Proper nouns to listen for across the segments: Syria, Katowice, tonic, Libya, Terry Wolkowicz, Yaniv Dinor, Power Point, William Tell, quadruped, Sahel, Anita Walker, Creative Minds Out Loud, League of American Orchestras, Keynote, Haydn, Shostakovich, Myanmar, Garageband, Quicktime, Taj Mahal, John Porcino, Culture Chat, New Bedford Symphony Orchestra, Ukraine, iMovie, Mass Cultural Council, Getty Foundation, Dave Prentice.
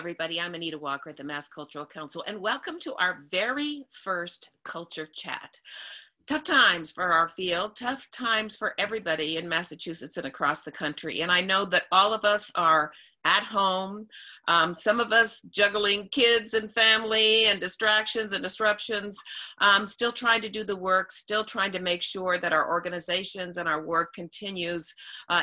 everybody. I'm Anita Walker at the Mass Cultural Council, and welcome to our very first Culture Chat. Tough times for our field, tough times for everybody in Massachusetts and across the country. And I know that all of us are at home, some of us juggling kids and family and distractions and disruptions, still trying to do the work, still trying to make sure that our organizations and our work continues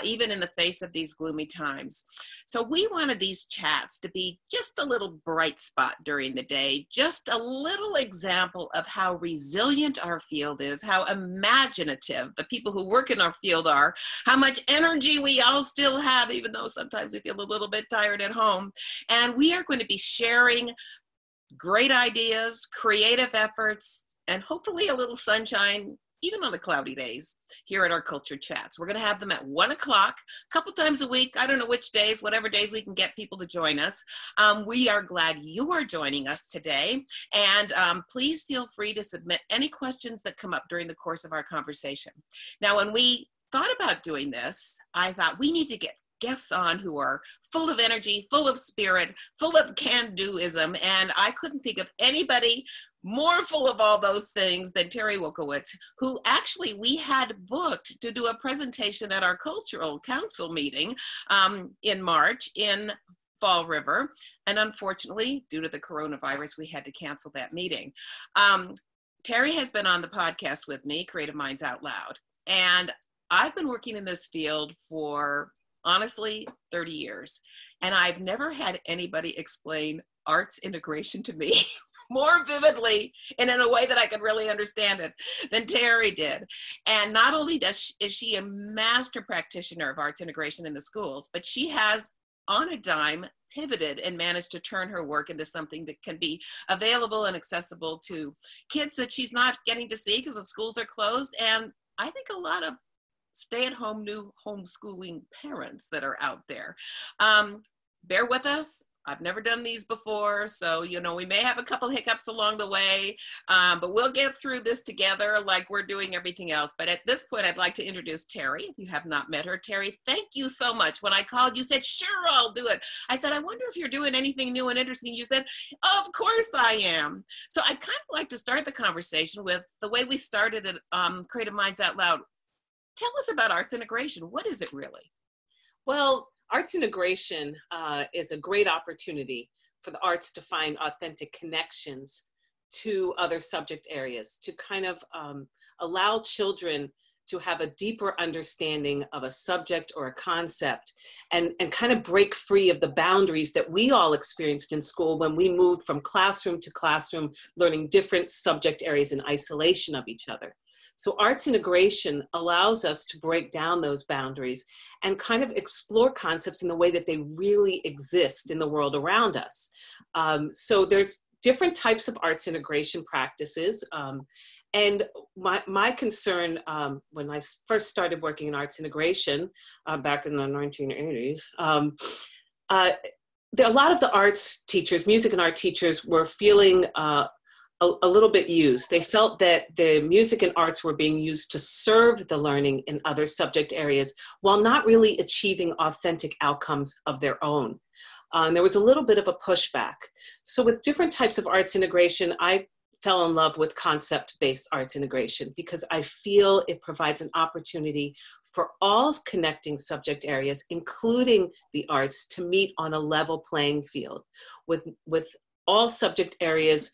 even in the face of these gloomy times. So we wanted these chats to be just a little bright spot during the day, just a little example of how resilient our field is, how imaginative the people who work in our field are, how much energy we all still have, even though sometimes we feel a little bit tired at home. And we are going to be sharing great ideas, creative efforts, and hopefully a little sunshine, even on the cloudy days, here at our Culture Chats. We're going to have them at 1 o'clock, a couple times a week. I don't know which days, whatever days we can get people to join us. We are glad you are joining us today. And please feel free to submit any questions that come up during the course of our conversation. Now, when we thought about doing this, I thought we need to get guests on who are full of energy, full of spirit, full of can-doism, and I couldn't think of anybody more full of all those things than Terry Wolkowicz, who actually we had booked to do a presentation at our Cultural Council meeting in March in Fall River, and unfortunately, due to the coronavirus, we had to cancel that meeting. Terry has been on the podcast with me, Creative Minds Out Loud, and I've been working in this field for honestly, 30 years. And I've never had anybody explain arts integration to me more vividly and in a way that I could really understand it than Terry did. And not only is she a master practitioner of arts integration in the schools, but she has on a dime pivoted and managed to turn her work into something that can be available and accessible to kids that she's not getting to see because the schools are closed. And I think a lot of stay-at-home new homeschooling parents that are out there. Bear with us. I've never done these before, so you know we may have a couple hiccups along the way, but we'll get through this together like we're doing everything else. But at this point, I'd like to introduce Terry, if you have not met her. Terry, thank you so much. When I called, you said, sure, I'll do it. I said, I wonder if you're doing anything new and interesting. You said, of course I am. So I'd kind of like to start the conversation with the way we started at Creative Minds Out Loud. Tell us about arts integration. What is it really? Well, arts integration is a great opportunity for the arts to find authentic connections to other subject areas, to kind of allow children to have a deeper understanding of a subject or a concept and kind of break free of the boundaries that we all experienced in school when we moved from classroom to classroom, learning different subject areas in isolation of each other. So arts integration allows us to break down those boundaries and kind of explore concepts in the way that they really exist in the world around us. So there's different types of arts integration practices. And my concern when I first started working in arts integration back in the 1980s, a lot of the arts teachers, music and art teachers, were feeling a little bit used. They felt that the music and arts were being used to serve the learning in other subject areas while not really achieving authentic outcomes of their own. There was a little bit of a pushback. So with different types of arts integration, I fell in love with concept-based arts integration because I feel it provides an opportunity for all connecting subject areas, including the arts, to meet on a level playing field with all subject areas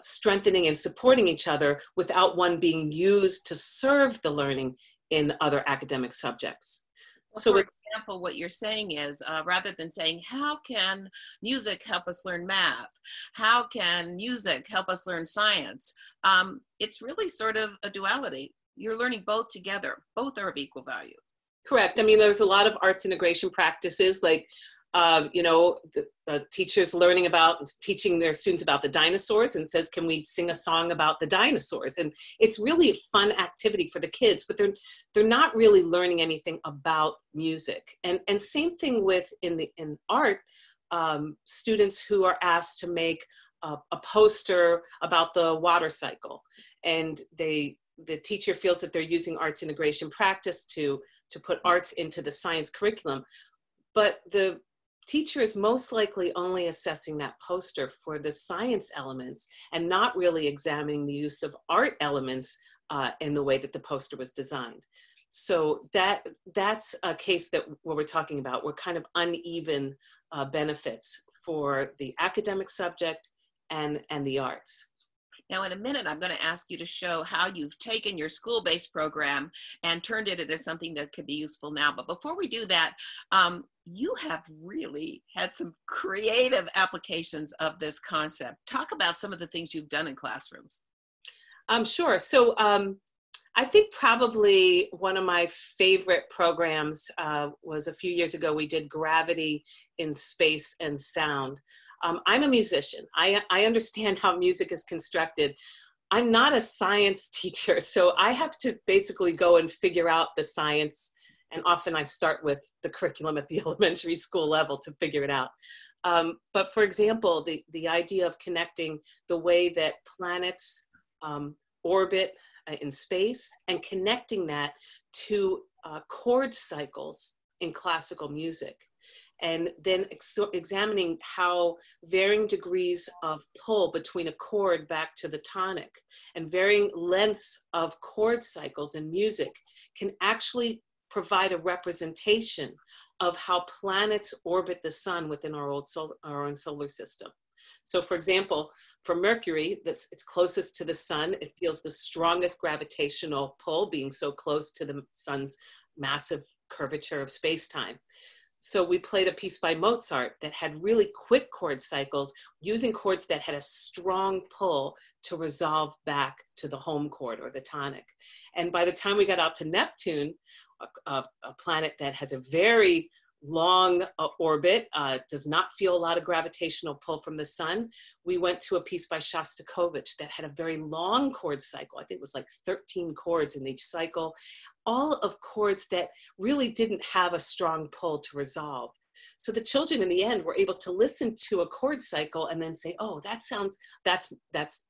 strengthening and supporting each other without one being used to serve the learning in other academic subjects. Well, so for example, what you're saying is rather than saying, how can music help us learn math? How can music help us learn science? It's really sort of a duality. You're learning both together. Both are of equal value. Correct. I mean, there's a lot of arts integration practices like you know, the teachers learning about, teaching their students about the dinosaurs and says, can we sing a song about the dinosaurs? And it's really a fun activity for the kids, but they're not really learning anything about music. And same thing with in art, students who are asked to make a poster about the water cycle. And the teacher feels that they're using arts integration practice to put arts into the science curriculum. But the teacher is most likely only assessing that poster for the science elements and not really examining the use of art elements in the way that the poster was designed. So that's a case that what we're talking about, were kind of uneven benefits for the academic subject and the arts. Now, in a minute, I'm going to ask you to show how you've taken your school-based program and turned it into something that could be useful now. But before we do that, you have really had some creative applications of this concept. Talk about some of the things you've done in classrooms. Sure. So I think probably one of my favorite programs was a few years ago, we did Gravity in Space and Sound. I'm a musician. I understand how music is constructed. I'm not a science teacher, so I have to basically go and figure out the science, and often I start with the curriculum at the elementary school level to figure it out. But for example, the idea of connecting the way that planets orbit in space and connecting that to chord cycles in classical music. And then examining how varying degrees of pull between a chord back to the tonic and varying lengths of chord cycles in music can actually provide a representation of how planets orbit the sun within our own solar system. So for example, for Mercury, it's closest to the sun, it feels the strongest gravitational pull being so close to the sun's massive curvature of space-time. So we played a piece by Mozart that had really quick chord cycles using chords that had a strong pull to resolve back to the home chord or the tonic. And by the time we got out to Neptune, a planet that has a very long orbit, does not feel a lot of gravitational pull from the sun, we went to a piece by Shostakovich that had a very long chord cycle. I think it was like 13 chords in each cycle, all of chords that really didn't have a strong pull to resolve. So the children in the end were able to listen to a chord cycle and then say, oh, that sounds, that's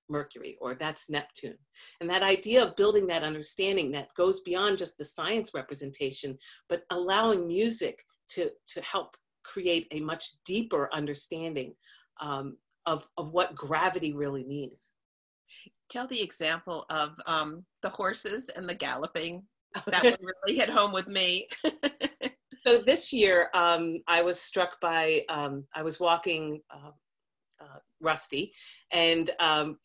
Mercury or that's Neptune. And that idea of building that understanding that goes beyond just the science representation, but allowing music to help create a much deeper understanding of what gravity really means. Tell the example of the horses and the galloping. That one really hit home with me. So this year, I was struck by, I was walking Rusty, and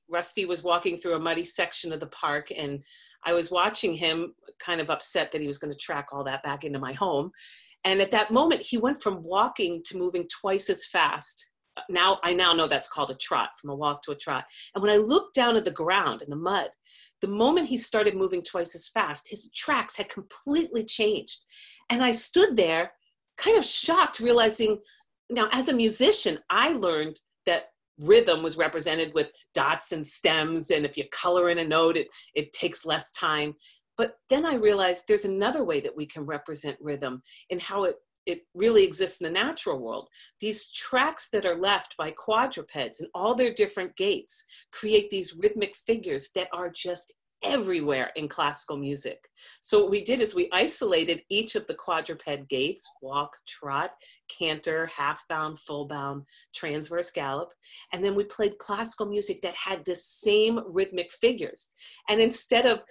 Rusty was walking through a muddy section of the park, and I was watching him kind of upset that he was going to track all that back into my home. And at that moment, he went from walking to moving twice as fast. Now, I now know that's called a trot, from a walk to a trot. And when I looked down at the ground in the mud, the moment he started moving twice as fast, his tracks had completely changed. And I stood there kind of shocked, realizing, now as a musician, I learned that rhythm was represented with dots and stems. And if you color in a note, it takes less time. But then I realized there's another way that we can represent rhythm in how it really exists in the natural world. These tracks that are left by quadrupeds and all their different gaits create these rhythmic figures that are just everywhere in classical music. So what we did is we isolated each of the quadruped gaits, walk, trot, canter, half bound, full bound, transverse gallop. And then we played classical music that had the same rhythmic figures. And instead of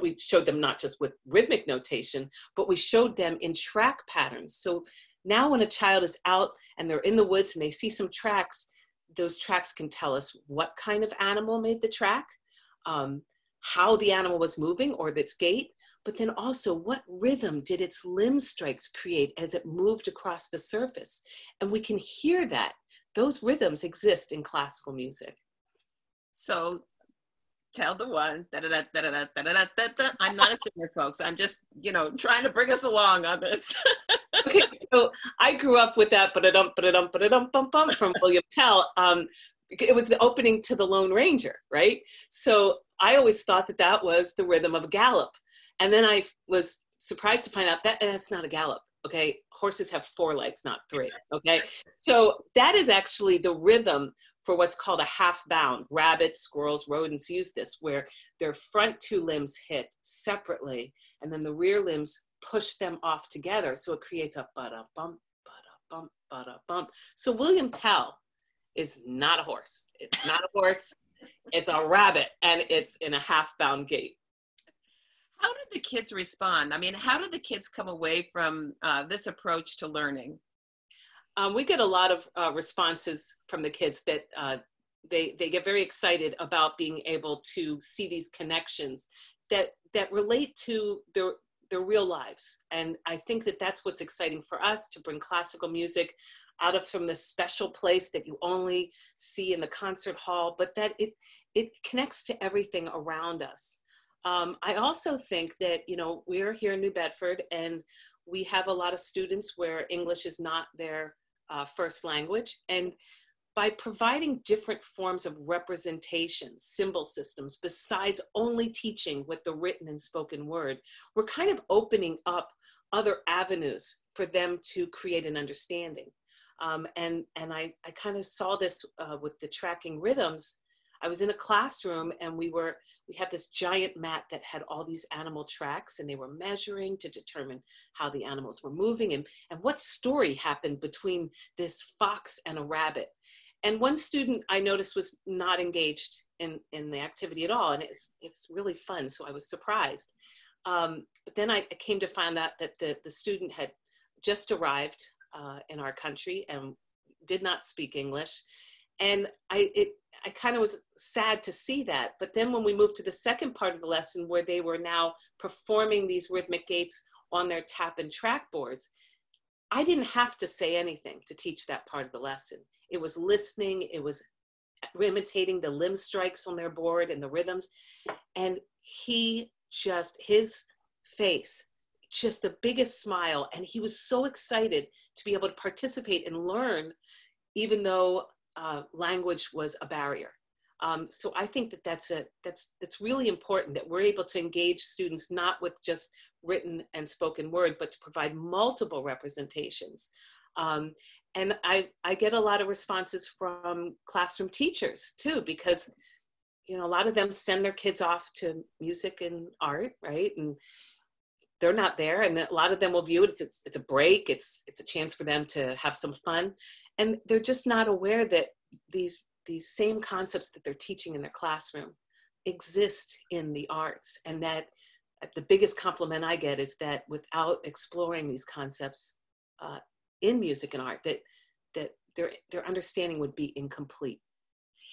we showed them not just with rhythmic notation, but we showed them in track patterns. So now when a child is out and they're in the woods and they see some tracks, those tracks can tell us what kind of animal made the track, how the animal was moving or its gait, but then also what rhythm did its limb strikes create as it moved across the surface. And we can hear that. Those rhythms exist in classical music. So tell the one, I'm not a singer, folks. I'm just, trying to bring us along on this. Okay, so I grew up with that from William Tell. It was the opening to The Lone Ranger, right? So I always thought that that was the rhythm of a gallop. And then I was surprised to find out that that's not a gallop, okay? Horses have four legs, not three, okay? So that is actually the rhythm for what's called a half bound. Rabbits, squirrels, rodents use this, where their front two limbs hit separately, and then the rear limbs push them off together. So it creates a ba-da-bum, bump, ba-da, bump. So William Tell is not a horse. It's not a horse. It's a rabbit, and it's in a half-bound gait. How did the kids respond? I mean, how did the kids come away from this approach to learning? We get a lot of responses from the kids that they get very excited about being able to see these connections that relate to their real lives. And I think that that's what's exciting for us, to bring classical music out of from this special place that you only see in the concert hall, but that it connects to everything around us. I also think that, you know, we're here in New Bedford, and we have a lot of students where English is not their first language. And by providing different forms of representation, symbol systems, besides only teaching with the written and spoken word, we're kind of opening up other avenues for them to create an understanding. And I kind of saw this with the tracking rhythms. I was in a classroom, and we had this giant mat that had all these animal tracks, and they were measuring to determine how the animals were moving and what story happened between this fox and a rabbit. And one student I noticed was not engaged in the activity at all, and it's really fun, so I was surprised. But then I came to find out that the student had just arrived in our country and did not speak English. And I kind of was sad to see that. But then when we moved to the second part of the lesson, where they were now performing these rhythmic gaits on their tap and track boards, I didn't have to say anything to teach that part of the lesson. It was listening, it was imitating the limb strikes on their board and the rhythms. And his face, just the biggest smile. And he was so excited to be able to participate and learn, even though language was a barrier. So I think that that's really important, that we're able to engage students not with just written and spoken word, but to provide multiple representations. And I get a lot of responses from classroom teachers too, because, you know, a lot of them send their kids off to music and art, right? And they're not there, and a lot of them will view it as it's a break, it's a chance for them to have some fun. And they're just not aware that these same concepts that they're teaching in their classroom exist in the arts. And that the biggest compliment I get is that without exploring these concepts in music and art, that their understanding would be incomplete.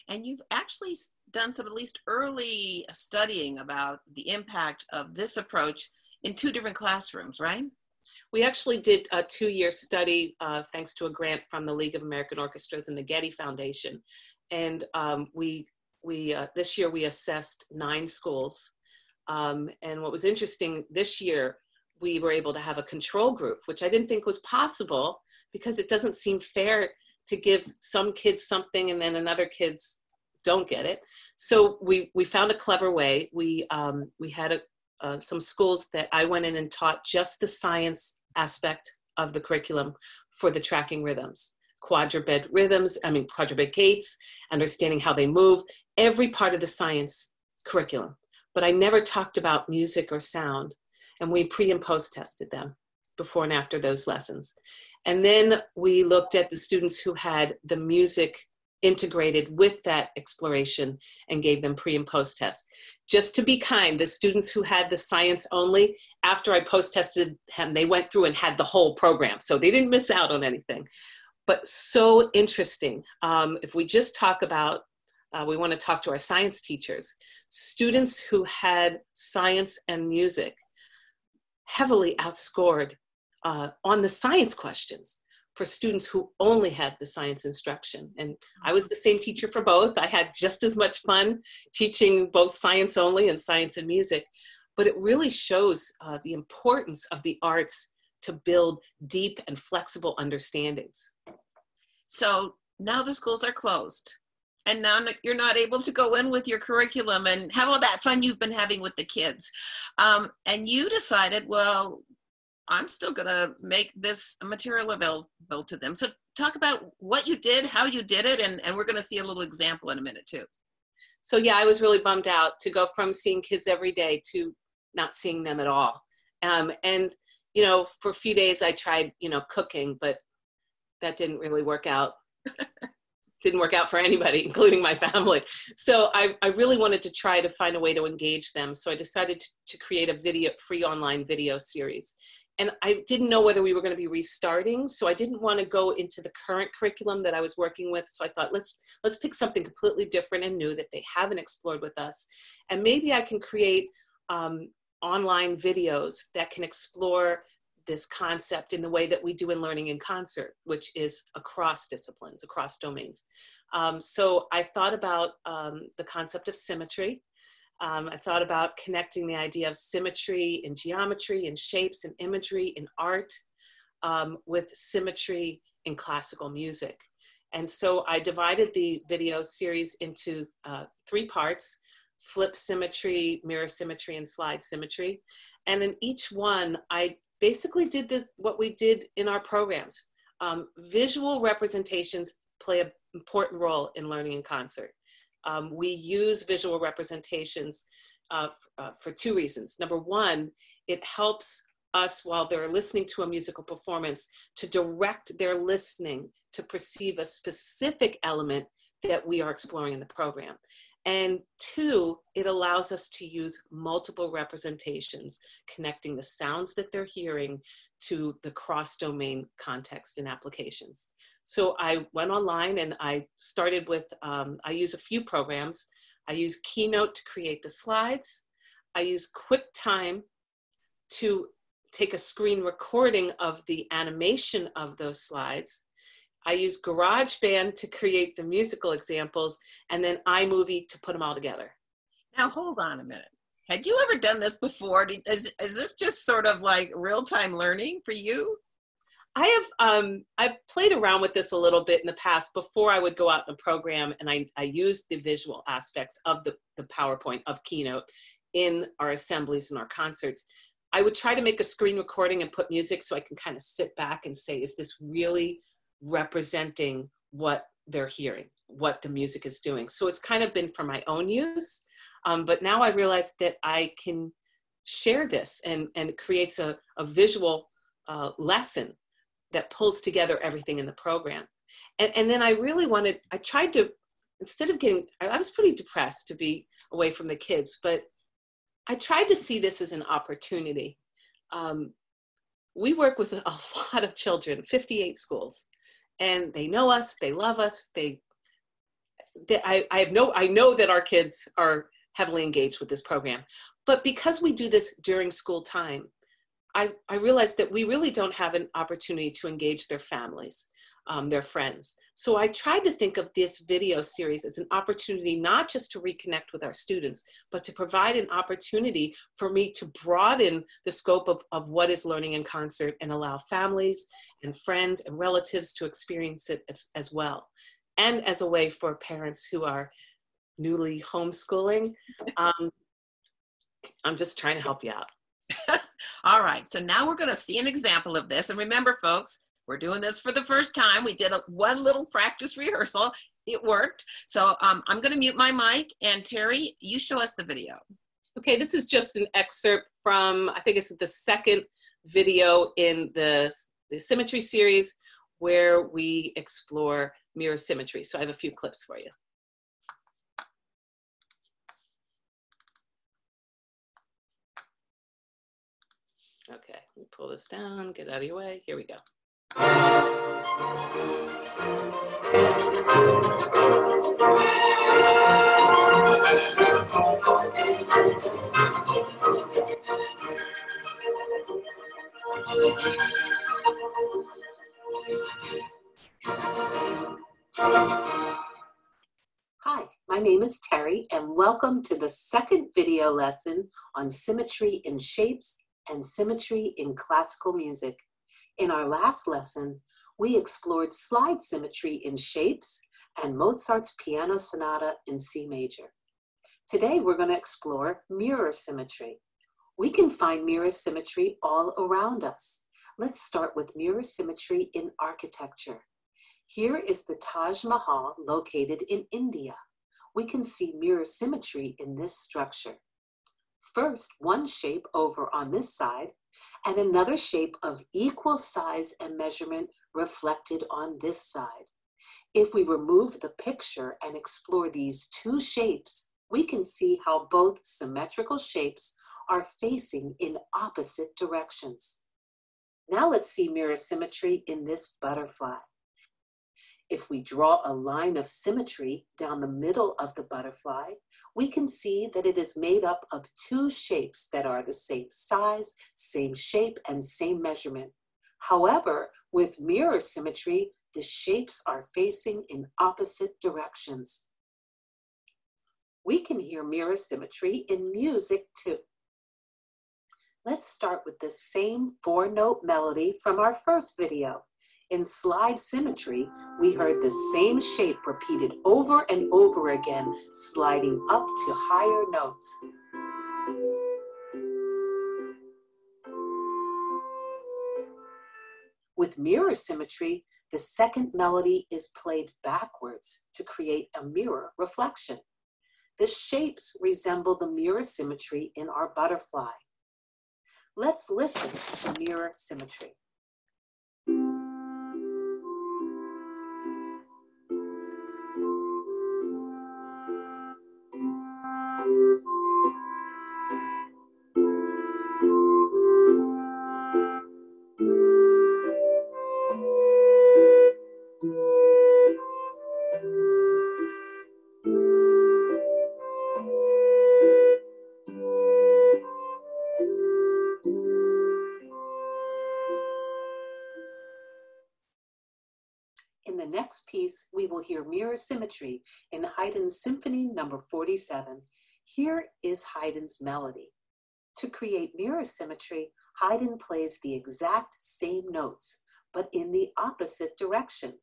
And you've actually done some at least early studying about the impact of this approach in two different classrooms, right? We actually did a 2-year study thanks to a grant from the League of American Orchestras and the Getty Foundation. And this year we assessed 9 schools. And what was interesting, this year we were able to have a control group, which I didn't think was possible, because it doesn't seem fair to give some kids something and then another kids don't get it. So we found a clever way. We had some schools that I went in and taught just the science aspect of the curriculum for the tracking rhythms, quadruped gaits, understanding how they move, every part of the science curriculum. But I never talked about music or sound. And we pre and post tested them before and after those lessons. And then we looked at the students who had the music integrated with that exploration and gave them pre and post tests. Just to be kind, the students who had the science only, after I post tested them, they went through and had the whole program. So they didn't miss out on anything, but so interesting. If we just talk about, we want to talk to our science teachers, students who had science and music heavily outscored on the science questions for students who only had the science instruction. And I was the same teacher for both. I had just as much fun teaching both science only and science and music. But it really shows the importance of the arts to build deep and flexible understandings. So now the schools are closed, and now you're not able to go in with your curriculum and have all that fun you've been having with the kids. And you decided, well, I'm still gonna make this material available to them. So talk about what you did, how you did it, and we're gonna see a little example in a minute too. So yeah, I was really bummed out to go from seeing kids every day to not seeing them at all. And, you know, for a few days I tried, you know, cooking, but that didn't really work out. Didn't work out for anybody, including my family. So I really wanted to try to find a way to engage them. So I decided to create a video, free online video series. And I didn't know whether we were going to be restarting. So I didn't want to go into the current curriculum that I was working with. So I thought, let's pick something completely different and new that they haven't explored with us. And maybe I can create online videos that can explore this concept in the way that we do in Learning in Concert, which is across disciplines, across domains. So I thought about the concept of symmetry. I thought about connecting the idea of symmetry in geometry, in shapes, in imagery, in art, with symmetry in classical music. And so I divided the video series into 3 parts: flip symmetry, mirror symmetry, and slide symmetry. And in each one, I basically did what we did in our programs. Visual representations play an important role in Learning in Concert. We use visual representations for 2 reasons. Number one, it helps us while they're listening to a musical performance to direct their listening to perceive a specific element that we are exploring in the program. And 2, it allows us to use multiple representations, connecting the sounds that they're hearing to the cross-domain context and applications. So I went online and I started with, I use a few programs. I use Keynote to create the slides. I use Quicktime to take a screen recording of the animation of those slides. I use Garageband to create the musical examples, and then iMovie to put them all together. Now, hold on a minute. Had you ever done this before? Is this just sort of like real-time learning for you? I have, I've played around with this a little bit in the past before I would go out in the program, and I used the visual aspects of the PowerPoint, of Keynote, in our assemblies and our concerts. I would try to make a screen recording and put music so I can kind of sit back and say, is this really representing what they're hearing, what the music is doing? So it's kind of been for my own use, but now I realize that I can share this, and it creates a visual lesson that pulls together everything in the program. And then I really wanted, I tried to, instead of getting, I was pretty depressed to be away from the kids, but I tried to see this as an opportunity. We work with a lot of children, 58 schools. And they know us, they love us, I know that our kids are heavily engaged with this program. But because we do this during school time, I realized that we really don't have an opportunity to engage their families, their friends. So I tried to think of this video series as an opportunity not just to reconnect with our students, but to provide an opportunity for me to broaden the scope of what is Learning in Concert and allow families and friends and relatives to experience it as well. And as a way for parents who are newly homeschooling, I'm just trying to help you out. All right, so now we're going to see an example of this. And remember, folks, we're doing this for the first time. We did one little practice rehearsal. It worked. So I'm going to mute my mic. And Terry, you show us the video. Okay, this is just an excerpt from, I think it's the 2nd video in the symmetry series where we explore mirror symmetry. So I have a few clips for you. Okay, let me pull this down, get out of your way. Here we go. Hi, my name is Terry, and welcome to the 2nd video lesson on symmetry in shapes and symmetry in classical music. In our last lesson, we explored slide symmetry in shapes and Mozart's piano sonata in C major. Today, we're going to explore mirror symmetry. We can find mirror symmetry all around us. Let's start with mirror symmetry in architecture. Here is the Taj Mahal located in India. We can see mirror symmetry in this structure. First, one shape over on this side, and another shape of equal size and measurement reflected on this side. If we remove the picture and explore these two shapes, we can see how both symmetrical shapes are facing in opposite directions. Now let's see mirror symmetry in this butterfly. If we draw a line of symmetry down the middle of the butterfly, we can see that it is made up of two shapes that are the same size, same shape, and same measurement. However, with mirror symmetry, the shapes are facing in opposite directions. We can hear mirror symmetry in music too. Let's start with the same four-note melody from our first video. In slide symmetry, we heard the same shape repeated over and over again, sliding up to higher notes. With mirror symmetry, the second melody is played backwards to create a mirror reflection. The shapes resemble the mirror symmetry in our butterfly. Let's listen to mirror symmetry. Piece, we will hear mirror symmetry in Haydn's Symphony No. 47. Here is Haydn's melody. To create mirror symmetry, Haydn plays the exact same notes, but in the opposite direction.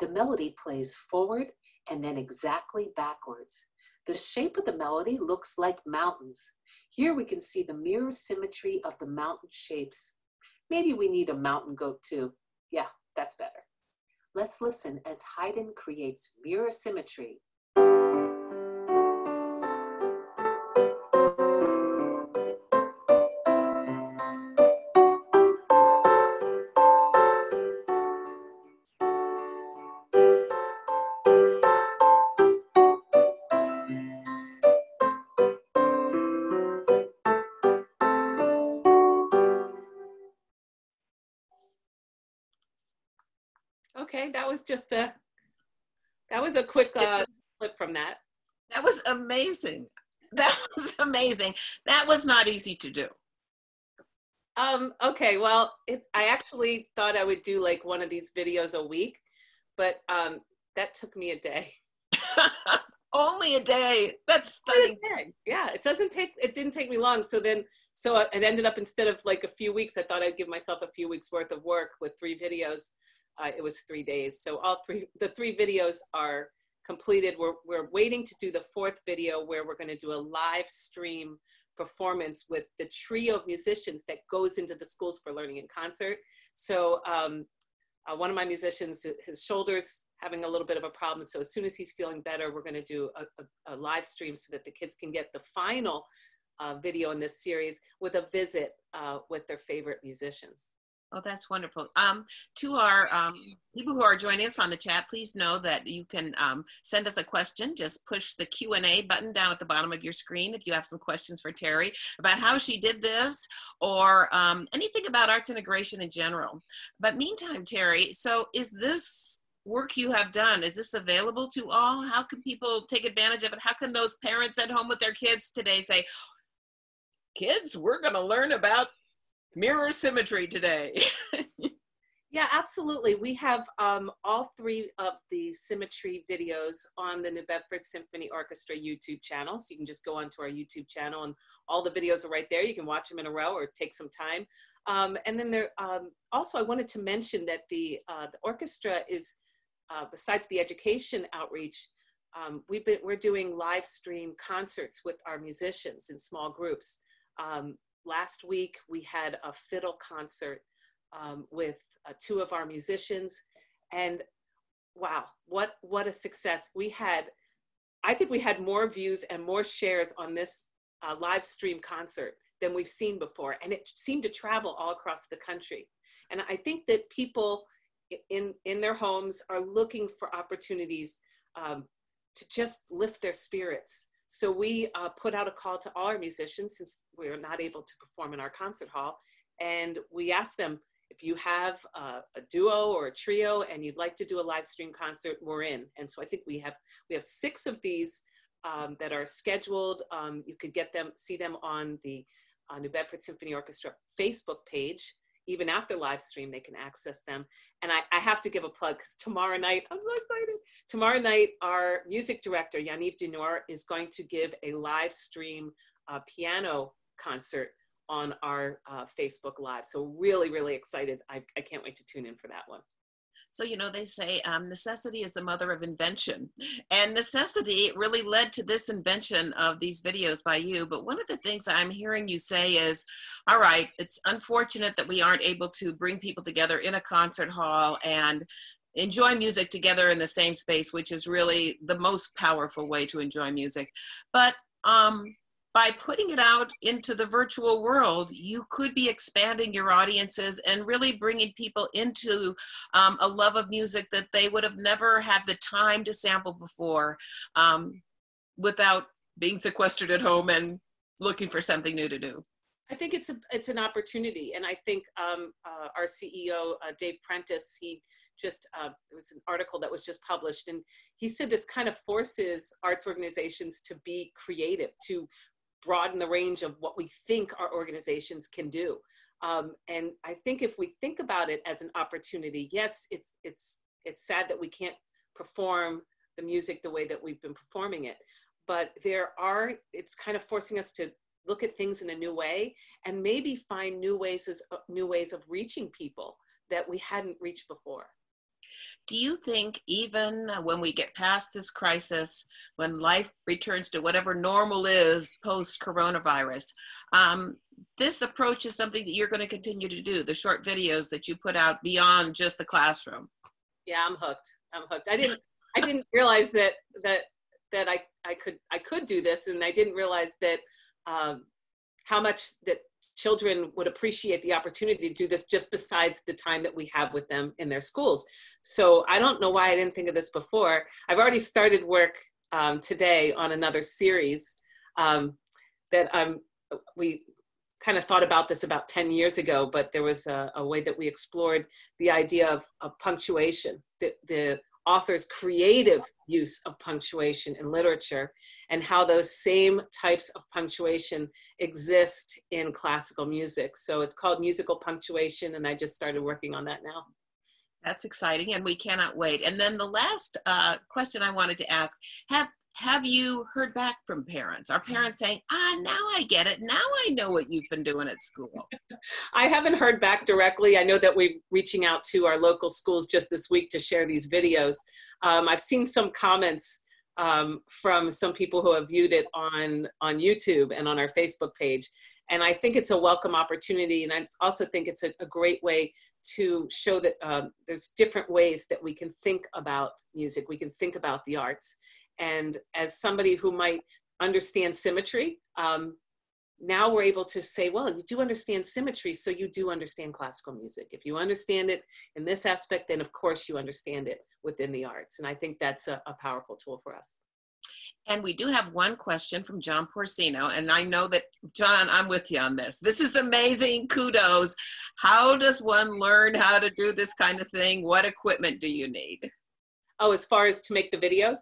The melody plays forward and then exactly backwards. The shape of the melody looks like mountains. Here we can see the mirror symmetry of the mountain shapes. Maybe we need a mountain goat too. Yeah, that's better. Let's listen as Haydn creates mirror symmetry. Okay, that was a quick clip from that. That was amazing. That was amazing. That was not easy to do. Okay, well, I actually thought I would do like one of these videos a week, but that took me a day. Only a day. That's stunning. Yeah, it didn't take me long. So it ended up, instead of like a few weeks, I thought I'd give myself a few weeks worth of work with 3 videos. It was 3 days. So the 3 videos are completed. We're waiting to do the 4th video, where we're going to do a live stream performance with the trio of musicians that goes into the Schools for Learning and Concert. So one of my musicians, his shoulder's having a little bit of a problem. So as soon as he's feeling better, we're going to do a live stream so that the kids can get the final video in this series with a visit with their favorite musicians. Oh, that's wonderful. To our people who are joining us on the chat, please know that you can send us a question. Just push the Q&A button down at the bottom of your screen if you have some questions for Terry about how she did this, or anything about arts integration in general. But meantime, Terry, so is this work you have done, is this available to all? How can people take advantage of it? How can those parents at home with their kids today say, kids, we're going to learn about mirror symmetry today? Yeah, absolutely. We have all 3 of the symmetry videos on the New Bedford Symphony Orchestra YouTube channel. So you can just go onto our YouTube channel and all the videos are right there. You can watch them in a row or take some time. And then there, also I wanted to mention that the orchestra is, besides the education outreach, we're doing live stream concerts with our musicians in small groups. Last week, we had a fiddle concert with 2 of our musicians, and wow, what a success. I think we had more views and more shares on this live stream concert than we've seen before, and it seemed to travel all across the country. And I think that people in their homes are looking for opportunities to just lift their spirits. So we put out a call to all our musicians, since we were not able to perform in our concert hall, and we asked them, if you have a duo or a trio and you'd like to do a live stream concert, we're in. And so I think we have 6 of these that are scheduled. You could get them, see them on the New Bedford Symphony Orchestra Facebook page. Even after live stream, they can access them. And I have to give a plug, because tomorrow night, I'm so excited. Tomorrow night, our music director, Yaniv Dinor, is going to give a live stream piano concert on our Facebook Live. So really, really excited. I can't wait to tune in for that one. So, you know, they say necessity is the mother of invention, and necessity really led to this invention of these videos by you. But one of the things I'm hearing you say is, all right, it's unfortunate that we aren't able to bring people together in a concert hall and enjoy music together in the same space, which is really the most powerful way to enjoy music. But by putting it out into the virtual world, you could be expanding your audiences and really bringing people into a love of music that they would have never had the time to sample before without being sequestered at home and looking for something new to do. I think it's an opportunity. And I think our CEO, Dave Prentice, he just, there was an article that was just published, and he said this kind of forces arts organizations to be creative, to broaden the range of what we think our organizations can do. And I think if we think about it as an opportunity, yes, it's sad that we can't perform the music the way that we've been performing it, but it's kind of forcing us to look at things in a new way and maybe find new ways of reaching people that we hadn't reached before. Do you think even when we get past this crisis, when life returns to whatever normal is post-coronavirus, this approach is something that you're going to continue to do, the short videos that you put out beyond just the classroom? Yeah, I'm hooked. I'm hooked. I didn't realize that I could do this, and I didn't realize that how much that children would appreciate the opportunity to do this, just besides the time that we have with them in their schools. So I don't know why I didn't think of this before. I've already started work today on another series that we kind of thought about this about 10 years ago, but there was a way that we explored the idea of punctuation, the author's creative use of punctuation in literature, and how those same types of punctuation exist in classical music. So it's called musical punctuation, and I just started working on that now. That's exciting, and we cannot wait. And then the last question I wanted to ask, have you heard back from parents? Are parents saying, now I get it. Now I know what you've been doing at school. I haven't heard back directly. I know that we're reaching out to our local schools just this week to share these videos. I've seen some comments from some people who have viewed it on YouTube and on our Facebook page. And I think it's a welcome opportunity. And I also think it's a great way to show that there's different ways that we can think about music. We can think about the arts. And as somebody who might understand symmetry, now we're able to say, well, you do understand symmetry, so you do understand classical music. If you understand it in this aspect, then of course you understand it within the arts. And I think that's a powerful tool for us. And we do have one question from John Porcino, and I know that, John, I'm with you on this. This is amazing. Kudos. How does one learn how to do this kind of thing? What equipment do you need? Oh, as far as to make the videos?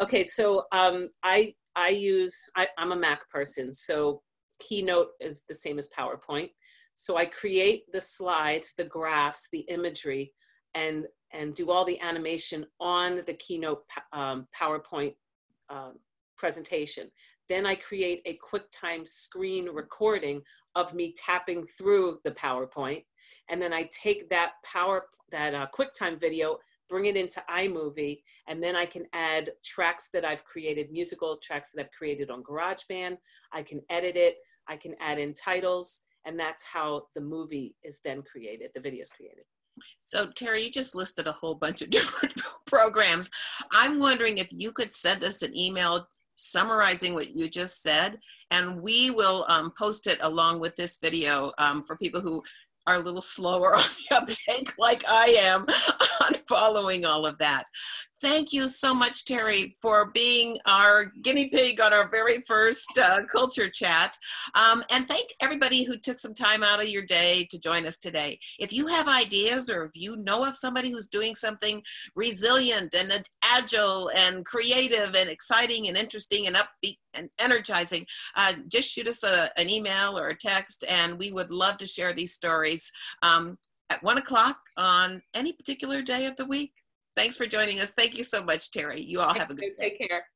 Okay, so I'm a Mac person, so Keynote is the same as PowerPoint. So I create the slides, the graphs, the imagery, and do all the animation on the Keynote PowerPoint presentation. Then I create a QuickTime screen recording of me tapping through the PowerPoint, and then I take that QuickTime video, bring it into iMovie, and then I can add tracks that I've created, musical tracks that I've created on Garageband. I can edit it, I can add in titles, and that's how the movie is then created, the video is created. So Terry, you just listed a whole bunch of different programs. I'm wondering if you could send us an email summarizing what you just said, and we will post it along with this video for people who are a little slower on the uptake like I am on following all of that. Thank you so much, Terry, for being our guinea pig on our very first culture chat. And thank everybody who took some time out of your day to join us today. If you have ideas or if you know of somebody who's doing something resilient and agile and creative and exciting and interesting and upbeat and energizing, just shoot us an email or a text, and we would love to share these stories at 1 o'clock on any particular day of the week. Thanks for joining us. Thank you so much, Terry. You all have a good day. Take care.